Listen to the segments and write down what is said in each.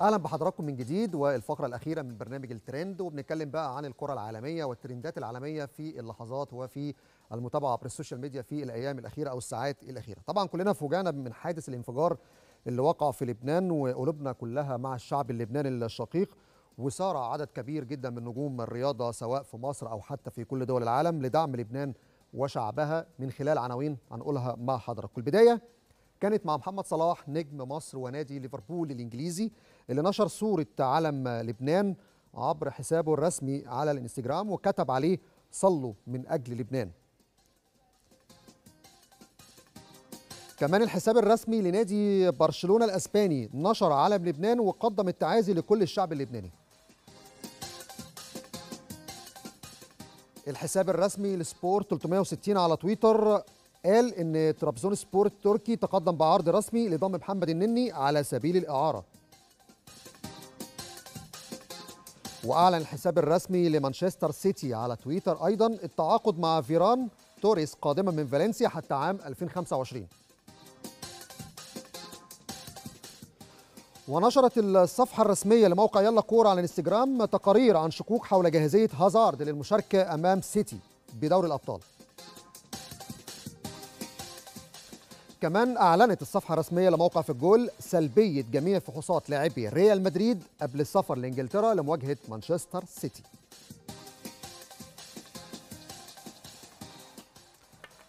اهلا بحضراتكم من جديد والفقره الاخيره من برنامج الترند، وبنتكلم بقى عن الكره العالميه والترندات العالميه في اللحظات وفي المتابعه عبر السوشيال ميديا في الايام الاخيره او الساعات الاخيره. طبعا كلنا فوجئنا من حادث الانفجار اللي وقع في لبنان، وقلوبنا كلها مع الشعب اللبناني الشقيق، وسار عدد كبير جدا من نجوم الرياضه سواء في مصر او حتى في كل دول العالم لدعم لبنان وشعبها من خلال عناوين هنقولها مع حضراتكم. البدايه كانت مع محمد صلاح نجم مصر ونادي ليفربول الانجليزي، اللي نشر صورة علم لبنان عبر حسابه الرسمي على الانستجرام وكتب عليه صلوا من أجل لبنان. كمان الحساب الرسمي لنادي برشلونة الأسباني نشر علم لبنان وقدم التعازي لكل الشعب اللبناني. الحساب الرسمي لسبورت 360 على تويتر قال إن طرابزون سبورت التركي تقدم بعرض رسمي لضم محمد النني على سبيل الإعارة. وأعلن الحساب الرسمي لمانشستر سيتي على تويتر أيضا التعاقد مع فيران توريس قادما من فالنسيا حتى عام 2025. ونشرت الصفحة الرسمية لموقع يلا كورة على الانستجرام تقارير عن شكوك حول جاهزية هازارد للمشاركة أمام سيتي بدوري الأبطال. كمان أعلنت الصفحة الرسمية لموقع في الجول سلبية جميع فحوصات لاعبي ريال مدريد قبل السفر لإنجلترا لمواجهة مانشستر سيتي.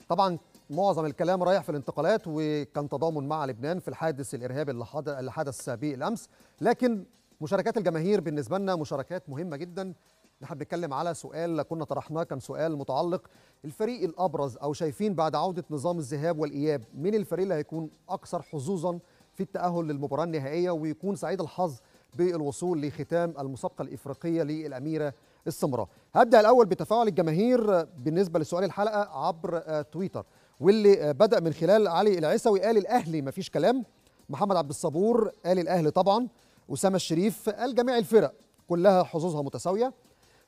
طبعا معظم الكلام رايح في الانتقالات، وكان تضامن مع لبنان في الحادث الإرهابي اللي حدث بالأمس، لكن مشاركات الجماهير بالنسبة لنا مشاركات مهمة جدا. نحن بنتكلم على سؤال كنا طرحناه، كان سؤال متعلق الفريق الأبرز أو شايفين بعد عودة نظام الذهاب والإياب مين الفريق اللي هيكون أكثر حظوظا في التأهل للمباراة النهائية ويكون سعيد الحظ بالوصول لختام المسابقة الإفريقية للأميرة السمراء. هبدأ الأول بتفاعل الجماهير بالنسبة لسؤال الحلقة عبر تويتر، واللي بدأ من خلال علي العيسوي قال الأهلي مفيش كلام، محمد عبد الصبور قال الأهلي طبعا، أسامة الشريف قال جميع الفرق كلها حظوظها متساوية،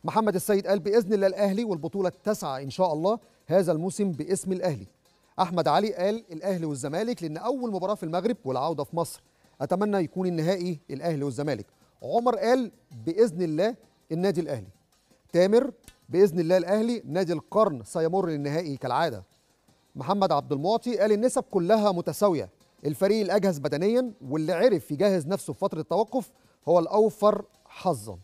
محمد السيد قال بإذن الله الأهلي والبطولة التاسعة إن شاء الله هذا الموسم باسم الأهلي، أحمد علي قال الأهلي والزمالك لأن أول مباراة في المغرب والعودة في مصر أتمنى يكون النهائي الأهلي والزمالك، عمر قال بإذن الله النادي الأهلي، تامر بإذن الله الأهلي نادي القرن سيمر للنهائي كالعادة، محمد عبد المعطي قال النسب كلها متساوية، الفريق الأجهز بدنيا واللي عرف يجهز نفسه في فترة التوقف هو الأوفر حظا.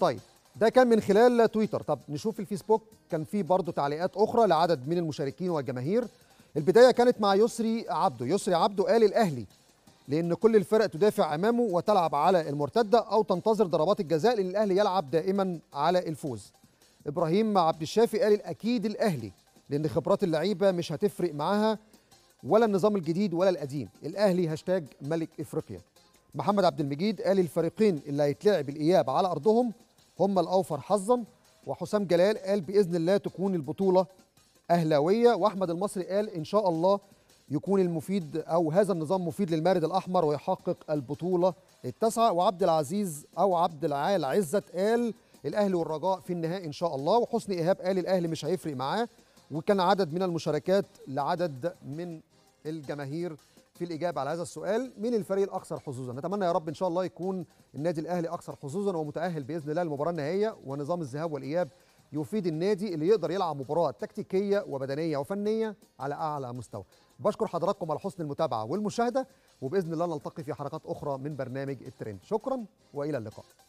طيب ده كان من خلال تويتر. طب نشوف الفيسبوك، كان فيه برضه تعليقات أخرى لعدد من المشاركين والجماهير. البداية كانت مع يسري عبده، يسري عبده قال الأهلي لأن كل الفرق تدافع أمامه وتلعب على المرتدة أو تنتظر ضربات الجزاء لأن الأهلي يلعب دائما على الفوز. إبراهيم عبد الشافي قال أكيد الأهلي لأن خبرات اللعيبة مش هتفرق معاها ولا النظام الجديد ولا القديم، الأهلي هاشتاج ملك إفريقيا. محمد عبد المجيد قال الفريقين اللي هيتلعب الإياب على أرضهم هم الأوفر حظا، وحسام جلال قال بإذن الله تكون البطولة أهلاوية، وأحمد المصري قال إن شاء الله يكون المفيد أو هذا النظام مفيد للمارد الأحمر ويحقق البطولة التاسعة، وعبد العزيز أو عبد العال عزت قال الأهلي والرجاء في النهائي إن شاء الله، وحسني إيهاب قال الأهلي مش هيفرق معاه، وكان عدد من المشاركات لعدد من الجماهير في الإجابة على هذا السؤال مين الفريق الأكثر حظوظا. نتمنى يا رب إن شاء الله يكون النادي الأهلي أكثر حظوظا ومتأهل بإذن الله للمباراة النهائية، ونظام الذهاب والإياب يفيد النادي اللي يقدر يلعب مباراة تكتيكية وبدنية وفنية على أعلى مستوى. بشكر حضراتكم على حسن المتابعة والمشاهدة، وبإذن الله نلتقي في حلقات أخرى من برنامج الترند. شكرا وإلى اللقاء.